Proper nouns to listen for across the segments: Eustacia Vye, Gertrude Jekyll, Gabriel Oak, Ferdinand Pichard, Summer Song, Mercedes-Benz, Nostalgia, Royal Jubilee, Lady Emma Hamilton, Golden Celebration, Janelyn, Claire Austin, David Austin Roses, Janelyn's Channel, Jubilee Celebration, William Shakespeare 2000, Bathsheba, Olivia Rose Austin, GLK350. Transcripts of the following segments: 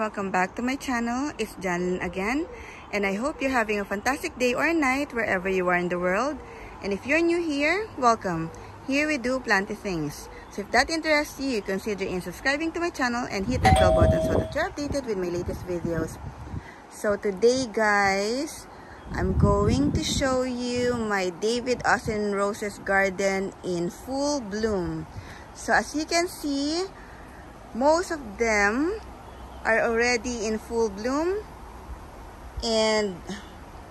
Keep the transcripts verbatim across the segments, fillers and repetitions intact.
welcome back to my channel. It's Janelyn again, and I hope you're having a fantastic day or night wherever you are in the world. And if you're new here, welcome. Here we do planty things. So if that interests you, consider in subscribing to my channel and hit that bell button so that you're updated with my latest videos. So today, guys, I'm going to show you my David Austin Roses garden in full bloom. So as you can see, most of them are already in full bloom, and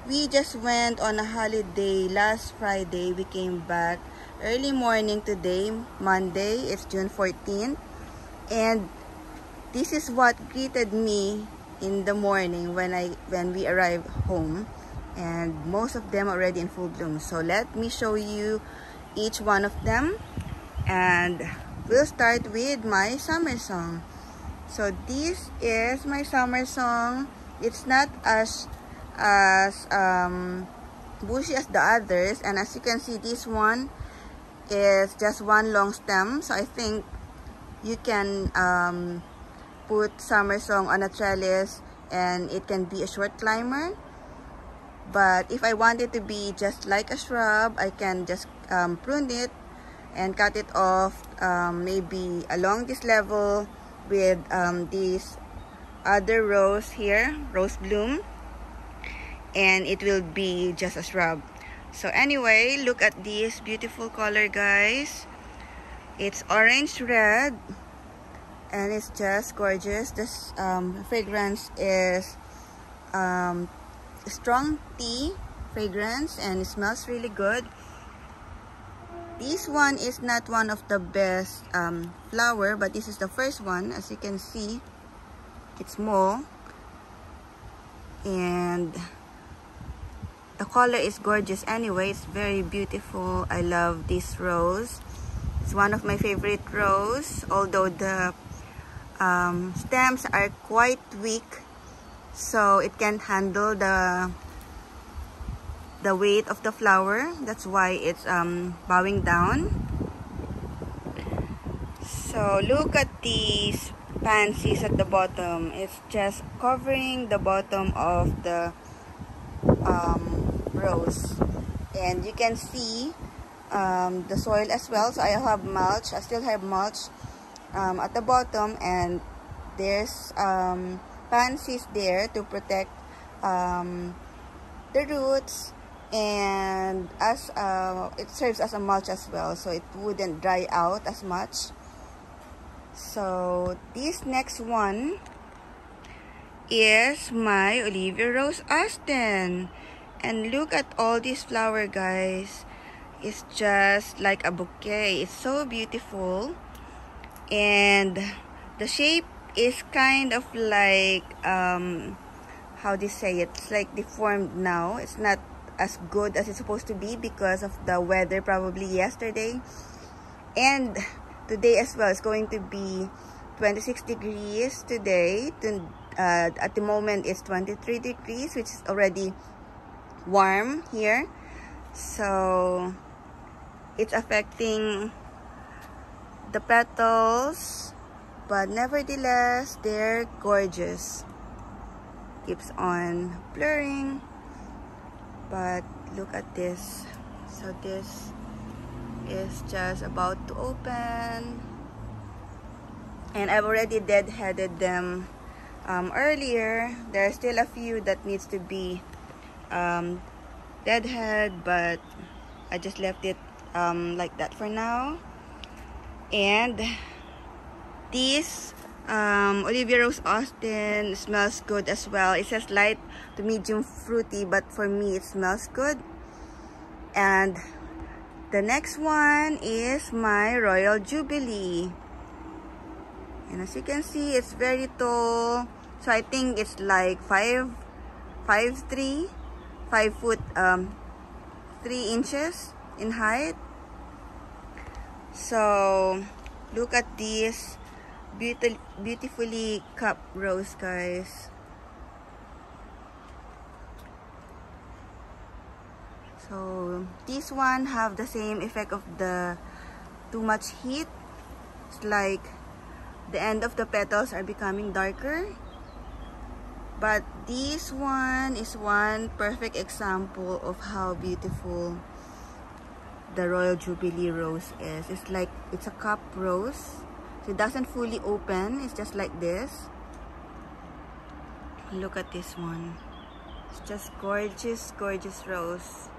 we just went on a holiday last Friday. We came back early morning today, Monday. It's June fourteenth, and this is what greeted me in the morning when I when we arrived home. And most of them already in full bloom. So let me show you each one of them, and we'll start with my Summer Song. So this is my Summer Song. It's not as as um, bushy as the others, and as you can see, this one is just one long stem. So I think you can um, put Summer Song on a trellis, and it can be a short climber. But if I want it to be just like a shrub, I can just um, prune it and cut it off, um, maybe along this level with um, this other rose here, rose bloom, and it will be just a shrub. So anyway, look at this beautiful color, guys. It's orange red, and it's just gorgeous. This um, fragrance is um, strong tea fragrance, and it smells really good. This one is not one of the best um, flower, but this is the first one. As you can see, it's small, and the color is gorgeous. Anyway, it's very beautiful. I love this rose. It's one of my favorite rose, although the um, stems are quite weak, so it can't handle the the weight of the flower. That's why it's um, bowing down. So look at these pansies at the bottom. It's just covering the bottom of the um, rose, and you can see um, the soil as well. So I have mulch. I still have mulch um, at the bottom, and there's um, pansies there to protect um, the roots, and as uh, it serves as a mulch as well, so it wouldn't dry out as much. So this next one is my Olivia Rose Austin, and look at all these flower, guys. It's just like a bouquet. It's so beautiful, and the shape is kind of like um how do you say it? It's like deformed now. It's not as good as it's supposed to be because of the weather, probably yesterday and today as well. It's going to be twenty-six degrees today. To, uh, at the moment it's twenty-three degrees, which is already warm here, so it's affecting the petals. But nevertheless, they're gorgeous. Keeps on blurring, but look at this. So this is just about to open, and I've already deadheaded them um, earlier. There are still a few that needs to be um, deadhead, but I just left it um, like that for now. And this um, Olivia Rose Austin smells good as well. It says light to medium fruity, but for me it smells good. And the next one is my Royal Jubilee, and as you can see, it's very tall. So I think it's like five, five three, five foot um, three inches in height. So look at this Beautiful, beautifully cup rose, guys. So this one have the same effect of the too much heat. It's like the end of the petals are becoming darker, But this one is one perfect example of how beautiful the Royal Jubilee rose is. It's like, it's a cup rose. So it doesn't fully open. It's just like this. Look at this one. It's just gorgeous, gorgeous rose.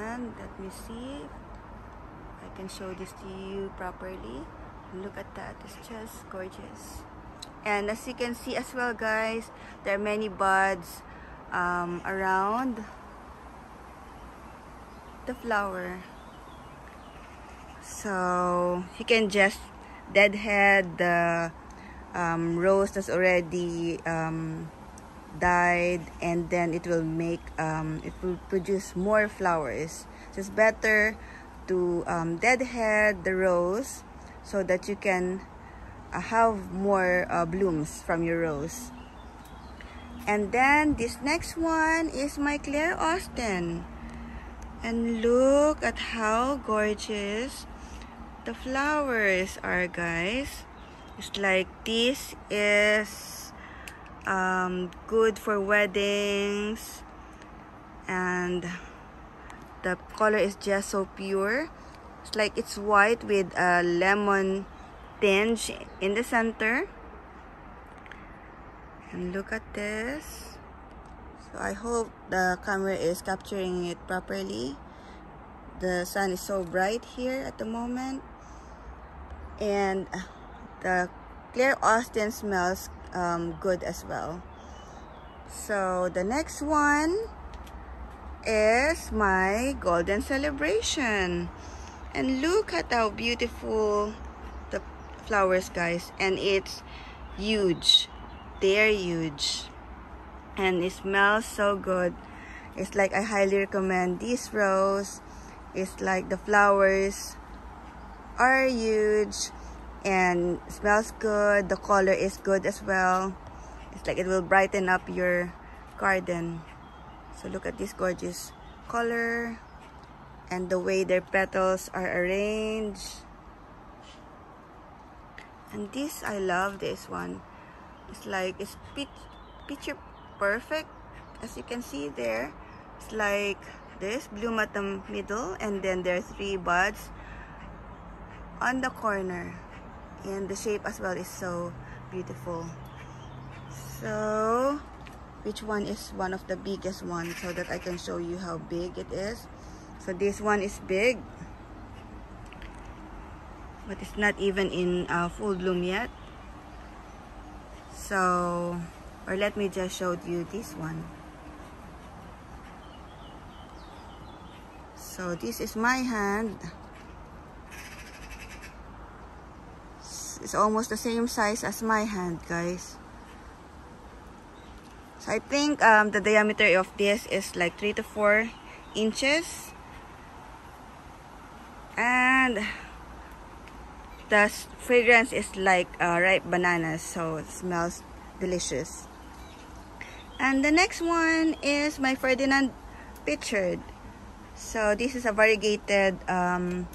And let me see if I can show this to you properly. Look at that. It's just gorgeous. And as you can see as well, guys, there are many buds um, around the flower. So you can just deadhead the um, rose that's already um, died, and then it will make um, it will produce more flowers. So it's better to um, deadhead the rose so that you can have more uh, blooms from your rose. And then this next one is my Claire Austin, and look at how gorgeous the flowers are, guys. It's like, this is um, good for weddings, and the color is just so pure. It's like it's white with a lemon tinge in the center. And look at this. So I hope the camera is capturing it properly. The sun is so bright here at the moment, and the Claire Austin smells um, good as well. So the next one is my Golden Celebration, and look at how beautiful flowers, guys. And it's huge. They're huge, and it smells so good. It's like, I highly recommend this rose. It's like the flowers are huge and smells good. The color is good as well. It's like it will brighten up your garden. So look at this gorgeous color and the way their petals are arranged. And this, I love this one. It's like, it's picture perfect. As you can see there, it's like this bloom at the middle, and then there are three buds on the corner. And the shape as well is so beautiful. So, which one is one of the biggest ones so that I can show you how big it is? So this one is big, but it's not even in uh, full bloom yet. So, or let me just show you this one. So this is my hand. It's almost the same size as my hand, guys. So I think um, the diameter of this is like three to four inches. And the fragrance is like uh, ripe bananas, so it smells delicious. And the next one is my Ferdinand Pichard. So this is a variegated um,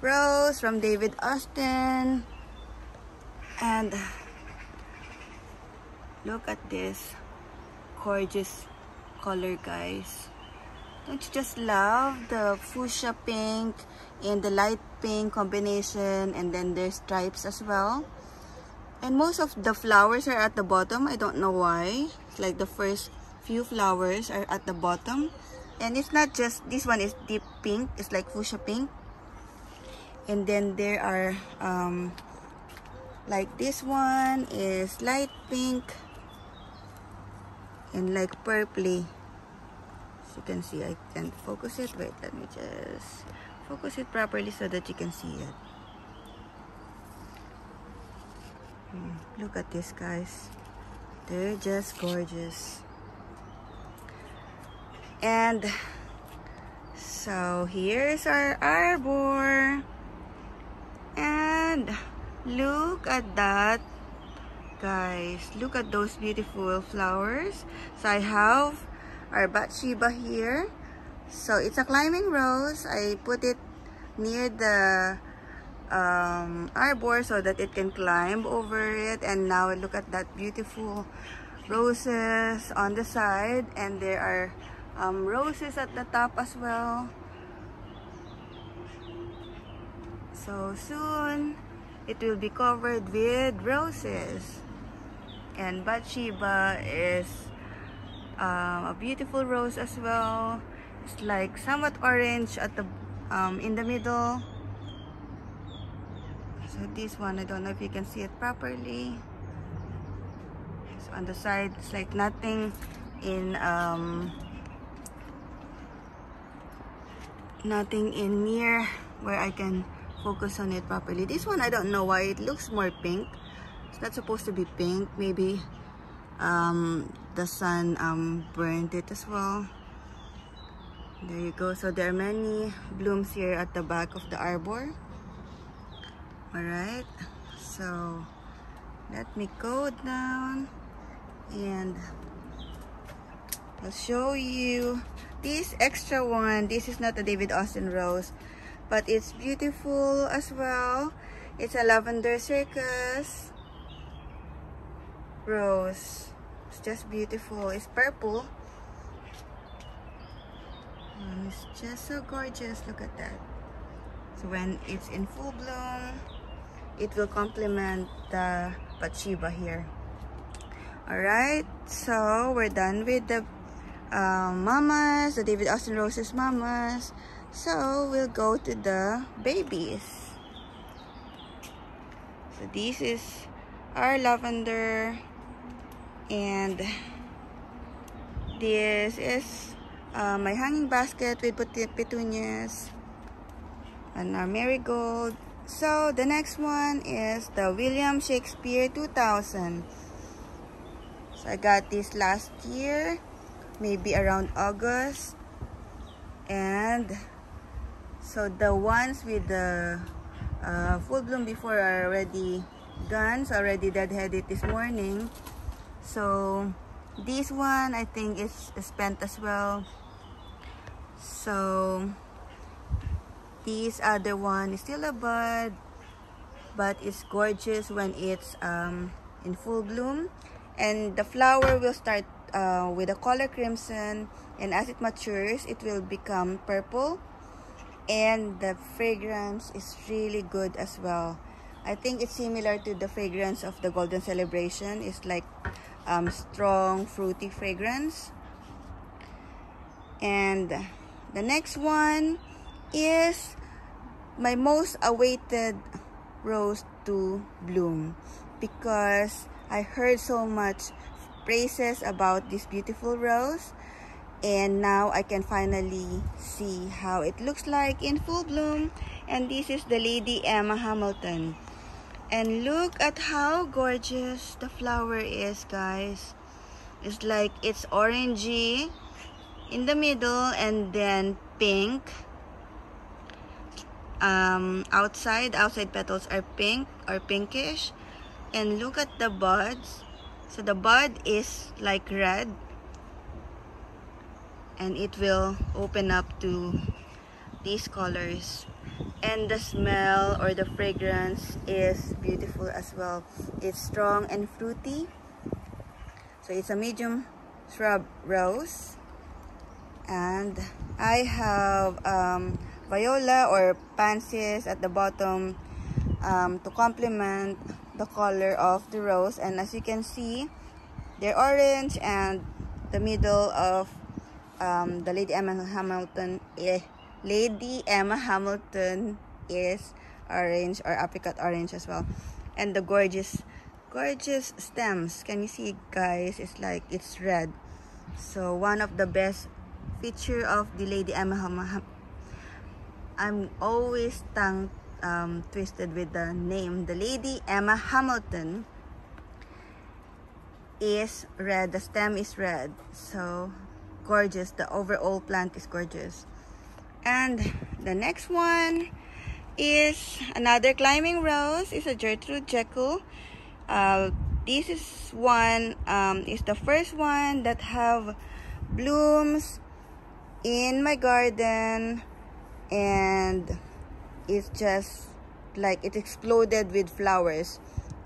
rose from David Austin. And look at this gorgeous color, guys. Don't you just love the fuchsia pink and the light pink combination, and then there's stripes as well? And most of the flowers are at the bottom. I don't know why. It's like the first few flowers are at the bottom. And it's not just, this one is deep pink. It's like fuchsia pink. And then there are um, like this one is light pink and like purpley. You can see, I can focus it. Wait, let me just focus it properly so that you can see it. Mm, look at this, guys. They're just gorgeous. And so here's our arbor. And look at that, guys. Look at those beautiful flowers. So I have our Bathsheba here. So it's a climbing rose. I put it near the um, arbor so that it can climb over it. And now look at that beautiful roses on the side, and there are um, roses at the top as well. So soon it will be covered with roses. And Bathsheba is um, a beautiful rose as well. It's like somewhat orange at the um, in the middle. So this one, I don't know if you can see it properly. So on the side, it's like nothing in um, nothing in near where I can focus on it properly. This one, I don't know why it looks more pink. It's not supposed to be pink. Maybe um, the sun um, burnt it as well. There you go. So there are many blooms here at the back of the arbor. Alright, so let me go down and I'll show you this extra one. This is not a David Austin rose, but it's beautiful as well. It's a lavender circus rose. It's just beautiful. It's purple. And it's just so gorgeous. Look at that. So when it's in full bloom, it will complement the Bathsheba here. Alright, so we're done with the uh, mamas, the David Austin Roses mamas. So we'll go to the babies. So this is our lavender, and this is uh, my hanging basket with petunias and our marigold. So the next one is the William Shakespeare two thousand. So I got this last year, maybe around August, and so the ones with the uh, full bloom before are already gone. So already deadheaded this morning. So this one I think is spent as well. So this other one is still a bud, but it's gorgeous when it's um, in full bloom. And the flower will start uh, with a color crimson, and as it matures, it will become purple. And the fragrance is really good as well. I think it's similar to the fragrance of the Golden Celebration. It's like um, strong fruity fragrance. And the next one is my most awaited rose to bloom, because I heard so much praises about this beautiful rose, and now I can finally see how it looks like in full bloom. And this is the Lady Emma Hamilton, and look at how gorgeous the flower is, guys. It's like it's orangey in the middle and then pink um outside. Outside petals are pink or pinkish, and look at the buds. So the bud is like red, and it will open up to these colors. And the smell or the fragrance is beautiful as well. It's strong and fruity. So it's a medium shrub rose. And I have um viola or pansies at the bottom um, to complement the color of the rose. And as you can see, they're orange, and the middle of um, the Lady Emma Hamilton eh, Lady Emma Hamilton is orange or apricot orange as well. And the gorgeous gorgeous stems, can you see, guys? It's like it's red. So one of the best feature of the Lady Emma Hamilton, I'm always tongue um, twisted with the name. The Lady Emma Hamilton is red. The stem is red. So gorgeous. The overall plant is gorgeous. And the next one is another climbing rose. It's a Gertrude Jekyll. Uh, this is one, um, is the first one that have blooms in my garden. And it's just like it exploded with flowers.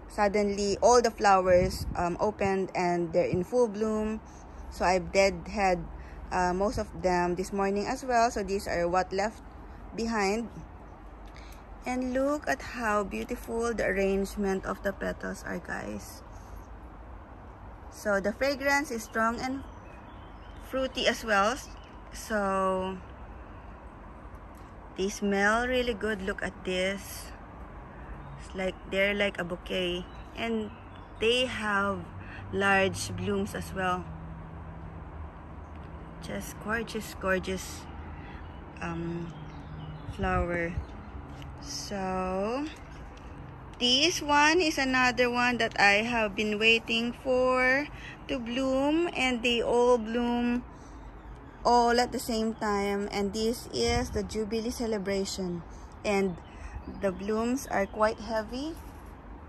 Suddenly, all the flowers um, opened and they're in full bloom. So I've dead had uh, most of them this morning as well. So these are what left behind. And look at how beautiful the arrangement of the petals are, guys. So the fragrance is strong and fruity as well. So they smell really good. Look at this. Like they're like a bouquet, and they have large blooms as well. Just gorgeous, gorgeous um, flower. So this one is another one that I have been waiting for to bloom, and they all bloom all at the same time. And this is the Jubilee Celebration, and the blooms are quite heavy,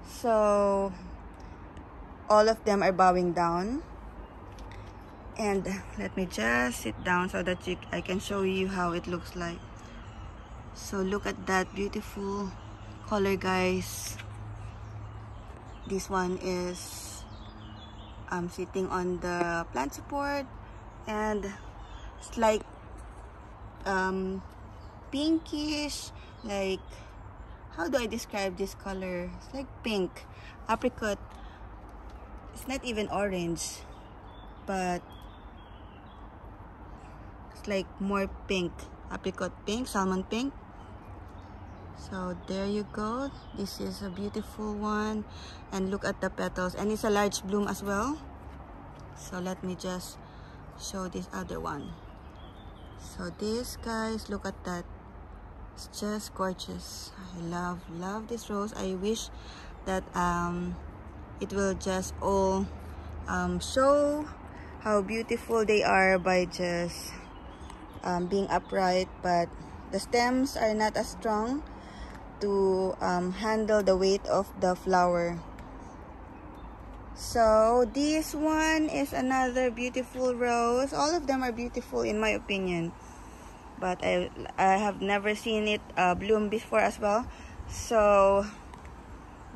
so all of them are bowing down. And let me just sit down so that you, I can show you how it looks like. So look at that beautiful color, guys. This one is um, sitting on the plant support, and it's like um, pinkish, like, how do I describe this color? It's like pink, apricot. It's not even orange, but it's like more pink, apricot pink, salmon pink. So there you go. This is a beautiful one, and look at the petals, and it's a large bloom as well. So let me just show this other one. So this, guys, look at that. It's just gorgeous. I love, love this rose. I wish that um, it will just all um, show how beautiful they are by just um, being upright. But the stems are not as strong to um, handle the weight of the flower. So this one is another beautiful rose. All of them are beautiful in my opinion. But I, I have never seen it uh, bloom before as well. So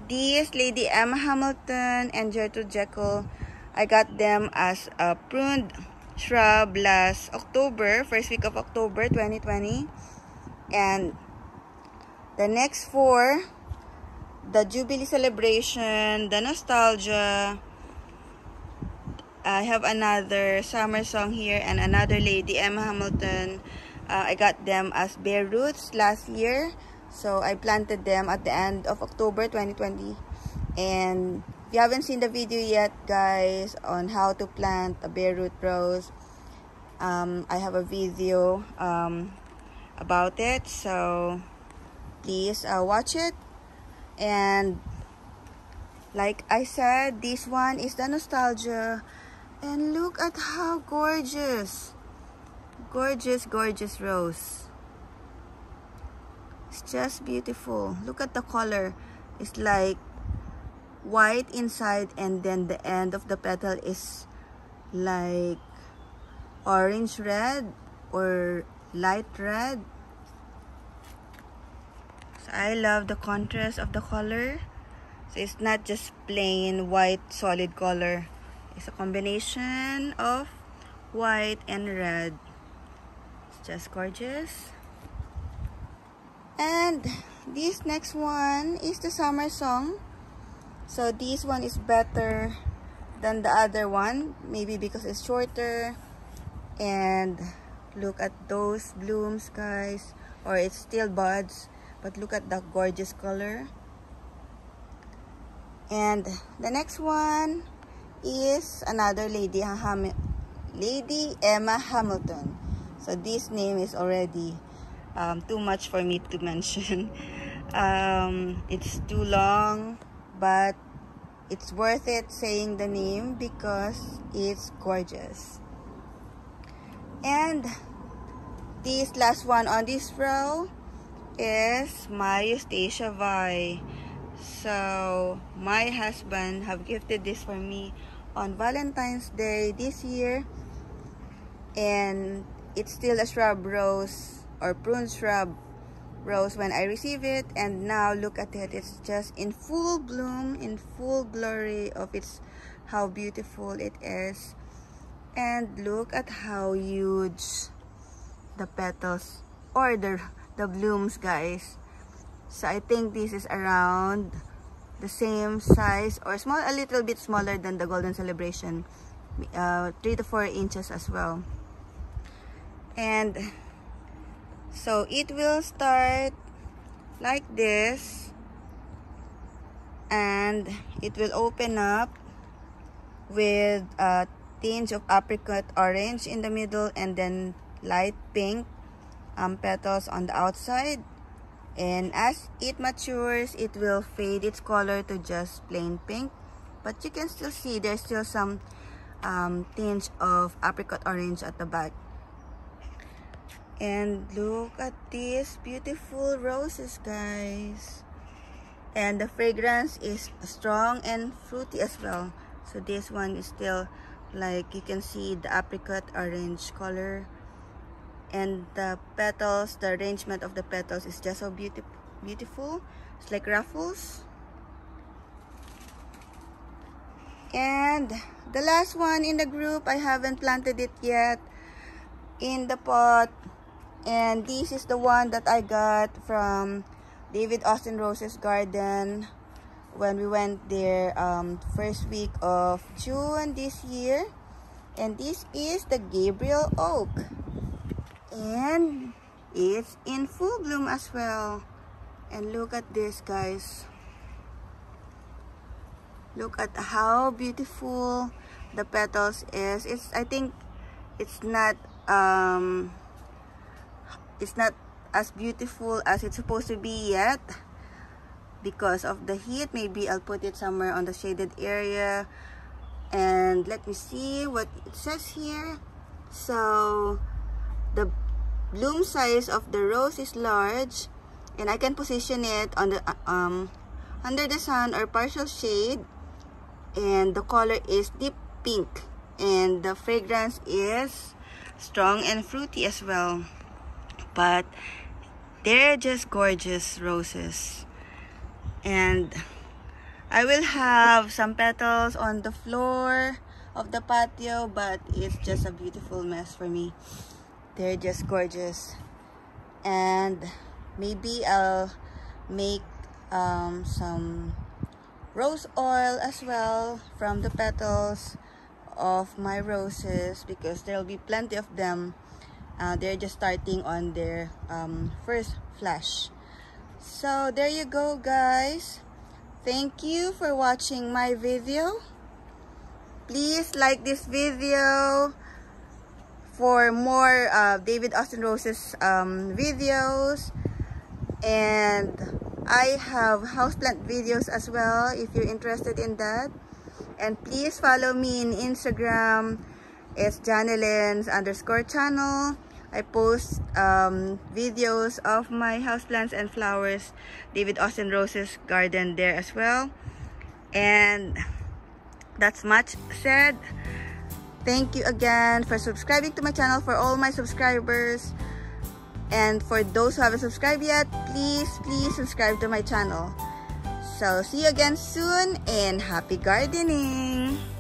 these Lady Emma Hamilton and Gertrude Jekyll, I got them as a pruned shrub last October, first week of October twenty twenty. And the next four, the Jubilee Celebration, the Nostalgia, I have another Summer Song here, and another Lady Emma Hamilton. Uh, I got them as bare roots last year, so I planted them at the end of October twenty twenty. And if you haven't seen the video yet, guys, on how to plant a bare root rose, um, I have a video um, about it, so please uh, watch it. And like I said, this one is the Nostalgia, and look at how gorgeous. Gorgeous, gorgeous rose. It's just beautiful. Look at the color. It's like white inside, and then the end of the petal is like orange red or light red. So I love the contrast of the color. So it's not just plain white solid color. It's a combination of white and red. Just gorgeous. And this next one is the Summer Song. So this one is better than the other one, maybe because it's shorter. And look at those blooms, guys, or it's still buds, but look at the gorgeous color. And the next one is another Lady Ham- Lady Emma Hamilton. So this name is already um, too much for me to mention. um, it's too long, but it's worth it saying the name because it's gorgeous. And this last one on this row is my Eustacia Vye. So my husband have gifted this for me on Valentine's Day this year, and it's still a shrub rose or prune shrub rose when I received it, and now look at it. It's just in full bloom, in full glory of its, how beautiful it is. And look at how huge the petals or the, the blooms, guys. So I think this is around the same size or small, a little bit smaller than the Golden Celebration, uh, three to four inches as well. And so it will start like this, and it will open up with a tinge of apricot orange in the middle, and then light pink um, petals on the outside. And as it matures, it will fade its color to just plain pink, but you can still see there's still some um, tinge of apricot orange at the back. And look at these beautiful roses, guys, and the fragrance is strong and fruity as well. So this one is still, like, you can see the apricot orange color, and the petals, the arrangement of the petals is just so beautiful beautiful. It's like ruffles. And the last one in the group, I haven't planted it yet in the pot, and this is the one that I got from David Austin Roses garden when we went there um, first week of June this year. And this is the Gabriel Oak, and it's in full bloom as well. And look at this, guys. Look at how beautiful the petals is. It's, I think it's not um it's not as beautiful as it's supposed to be yet because of the heat. Maybe I'll put it somewhere on the shaded area. And let me see what it says here. So the bloom size of the rose is large, and I can position it on the um under the sun or partial shade, and the color is deep pink, and the fragrance is strong and fruity as well. But they're just gorgeous roses, and I will have some petals on the floor of the patio, but it's just a beautiful mess for me. They're just gorgeous. And maybe I'll make um, some rose oil as well from the petals of my roses, because there'll be plenty of them. Uh, they're just starting on their um, first flush. So there you go, guys. Thank you for watching my video. Please like this video for more uh, David Austin Roses um, videos, and I have houseplant videos as well if you're interested in that. And please follow me in Instagram. It's Janelyn's underscore channel. I post um, videos of my houseplants and flowers, David Austin Roses garden, there as well. And that's much said. Thank you again for subscribing to my channel, for all my subscribers. And for those who haven't subscribed yet, please, please subscribe to my channel. So, see you again soon, and happy gardening!